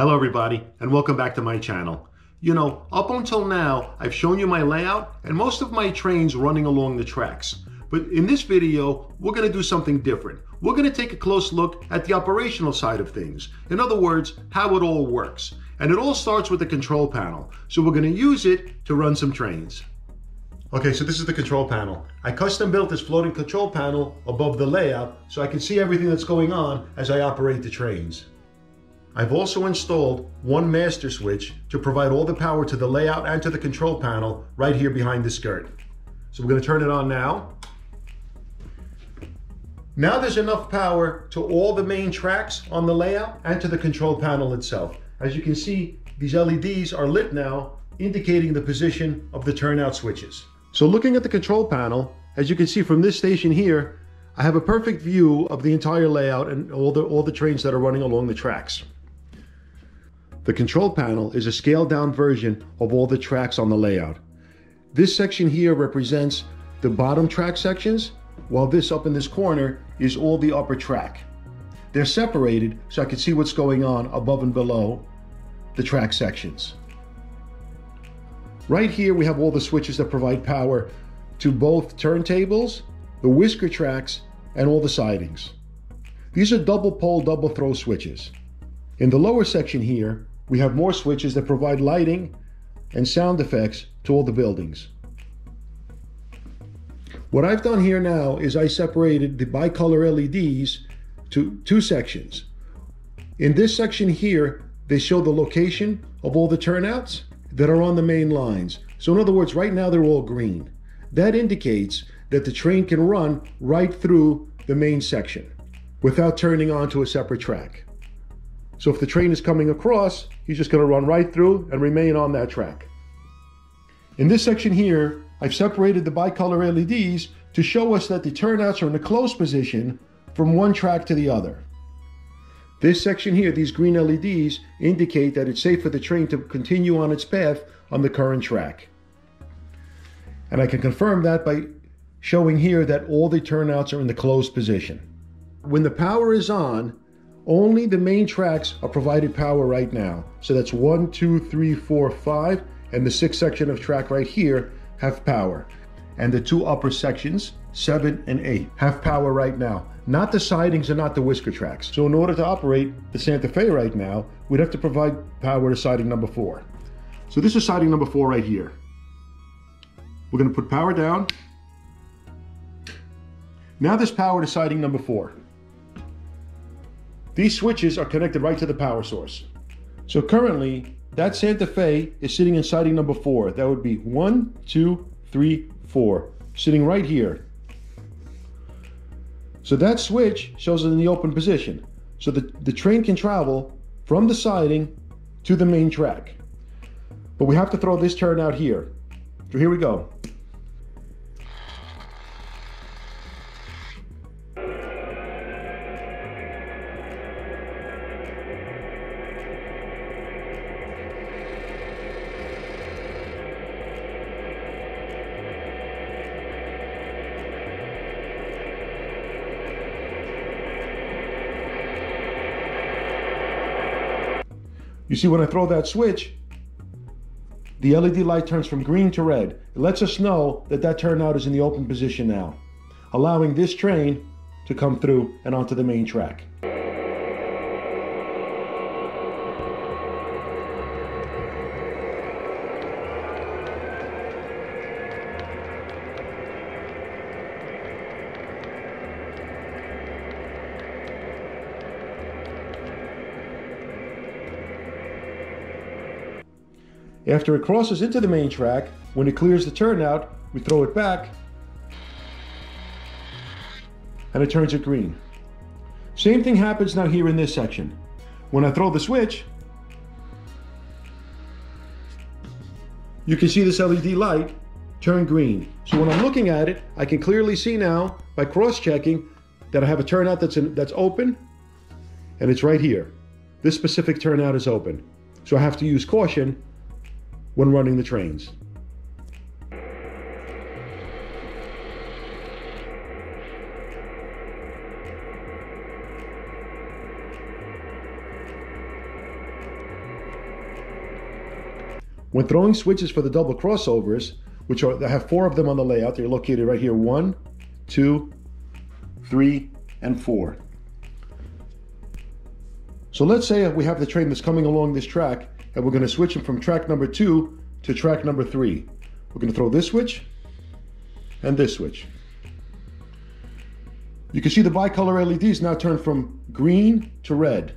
Hello everybody, and welcome back to my channel. You know, up until now, I've shown you my layout and most of my trains running along the tracks. But in this video, we're going to do something different. We're going to take a close look at the operational side of things. In other words, how it all works. And it all starts with the control panel. So we're going to use it to run some trains. Okay, so this is the control panel. I custom built this floating control panel above the layout so I can see everything that's going on as I operate the trains. I've also installed one master switch to provide all the power to the layout and to the control panel right here behind the skirt. So we're going to turn it on now. Now there's enough power to all the main tracks on the layout and to the control panel itself. As you can see, these LEDs are lit now, indicating the position of the turnout switches. So looking at the control panel, as you can see from this station here, I have a perfect view of the entire layout and all the trains that are running along the tracks. The control panel is a scaled-down version of all the tracks on the layout. This section here represents the bottom track sections, while this up in this corner is all the upper track. They're separated so I can see what's going on above and below the track sections. Right here we have all the switches that provide power to both turntables, the whisker tracks, and all the sidings. These are double pole, double throw switches. In the lower section here, we have more switches that provide lighting and sound effects to all the buildings. What I've done here now is I separated the bicolor LEDs to two sections. In this section here, they show the location of all the turnouts that are on the main lines. So in other words, right now they're all green. That indicates that the train can run right through the main section without turning onto a separate track. So if the train is coming across, he's just going to run right through and remain on that track. In this section here, I've separated the bicolor LEDs to show us that the turnouts are in a close position from one track to the other. This section here, these green LEDs, indicate that it's safe for the train to continue on its path on the current track. And I can confirm that by showing here that all the turnouts are in the closed position. When the power is on, only the main tracks are provided power right now. So that's 1, 2, 3, 4, 5, and the 6th section of track right here have power. And the two upper sections, 7 and 8, have power right now. Not the sidings and not the whisker tracks. So in order to operate the Santa Fe right now, we'd have to provide power to siding number 4. So this is siding number 4 right here. We're going to put power down. Now there's power to siding number 4. These switches are connected right to the power source. So currently, that Santa Fe is sitting in siding number 4. That would be 1, 2, 3, 4, sitting right here. So that switch shows it in the open position. So the train can travel from the siding to the main track. But we have to throw this turnout here. So here we go. You see, when I throw that switch, the LED light turns from green to red. It lets us know that that turnout is in the open position now, allowing this train to come through and onto the main track. After it crosses into the main track, when it clears the turnout, we throw it back and it turns it green. Same thing happens now here in this section. When I throw the switch, you can see this LED light turn green. So when I'm looking at it, I can clearly see now by cross-checking that I have a turnout that's open, and it's right here. This specific turnout is open. So I have to use caution when running the trains. When throwing switches for the double crossovers, which are, I have four of them on the layout. They're located right here, 1, 2, 3, and 4. So let's say we have the train that's coming along this track, and we're going to switch them from track number 2 to track number 3. We're going to throw this switch and this switch. You can see the bicolor LEDs now turn from green to red.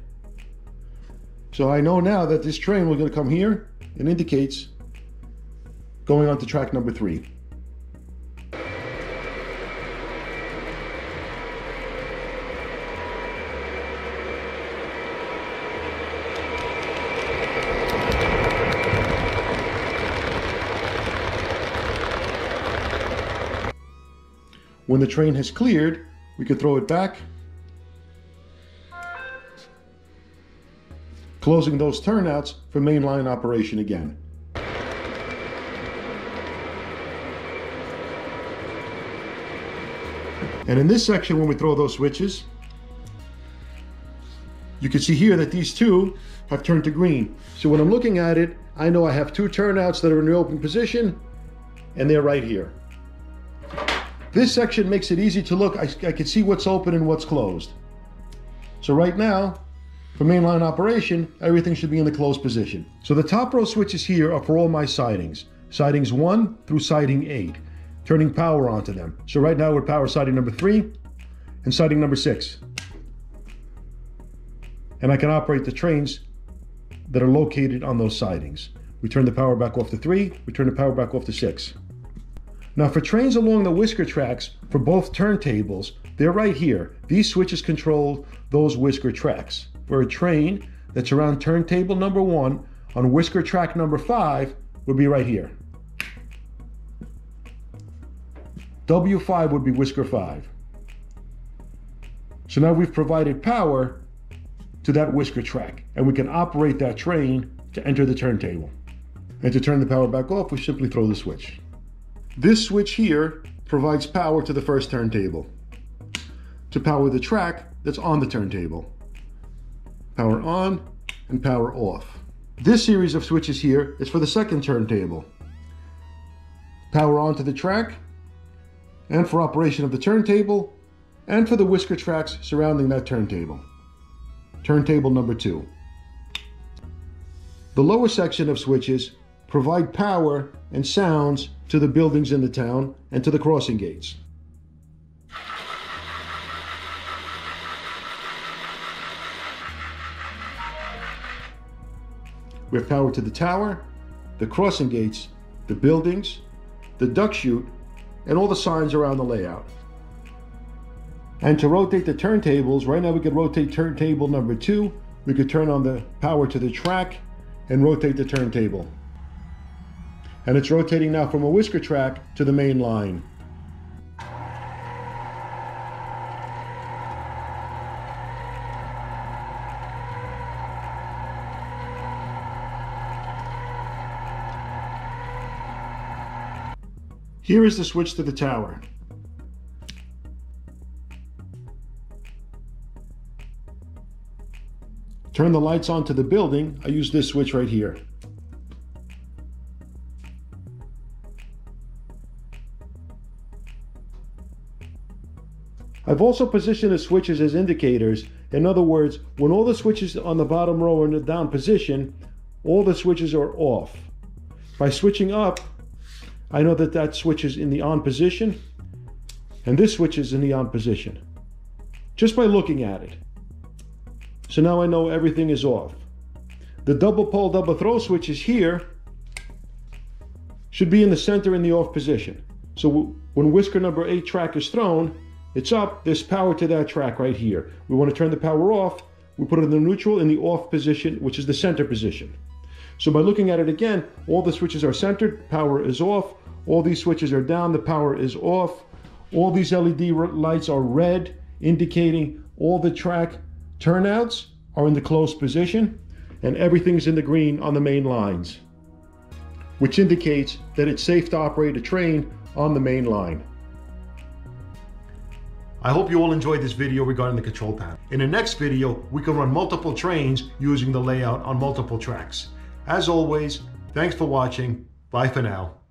So I know now that this train we're going to come here and indicates going on to track number 3. When the train has cleared, we can throw it back, closing those turnouts for mainline operation again. And in this section, when we throw those switches, you can see here that these two have turned to green. So when I'm looking at it, I know I have two turnouts that are in the open position, and they're right here. This section makes it easy to look. I can see what's open and what's closed. So right now, for mainline operation, everything should be in the closed position. So the top row switches here are for all my sidings. Sidings 1 through siding 8, turning power onto them. So right now we're power siding number 3 and siding number 6. And I can operate the trains that are located on those sidings. We turn the power back off to 3, we turn the power back off to 6. Now for trains along the whisker tracks, for both turntables, they're right here. These switches control those whisker tracks. For a train that's around turntable number 1 on whisker track number 5 would be right here. W5 would be whisker 5. So now we've provided power to that whisker track, and we can operate that train to enter the turntable. And to turn the power back off, we simply throw the switch. This switch here provides power to the first turntable to power the track that's on the turntable. Power on and power off. This series of switches here is for the second turntable. Power on to the track and for operation of the turntable and for the whisker tracks surrounding that turntable. Turntable number 2. The lower section of switches provide power and sounds to the buildings in the town and to the crossing gates. We have power to the tower, the crossing gates, the buildings, the duck chute, and all the signs around the layout. And to rotate the turntables, right now we could rotate turntable number 2. We could turn on the power to the track and rotate the turntable. And it's rotating now from a whisker track to the main line. Here is the switch to the tower. Turn the lights on to the building. I use this switch right here. I've also positioned the switches as indicators. In other words, when all the switches on the bottom row are in the down position, all the switches are off. By switching up, I know that that switch is in the on position, and this switch is in the on position, just by looking at it. So now I know everything is off. The double pole, double throw switches here should be in the center in the off position. So when whisker number 8 track is thrown, it's up, there's power to that track right here. We want to turn the power off, we put it in the neutral in the off position, which is the center position. So by looking at it again, all the switches are centered, power is off, all these switches are down, the power is off, all these LED lights are red, indicating all the track turnouts are in the closed position, and everything's in the green on the main lines, which indicates that it's safe to operate a train on the main line. I hope you all enjoyed this video regarding the control panel. In the next video, we can run multiple trains using the layout on multiple tracks. As always, Thanks for watching. Bye for now.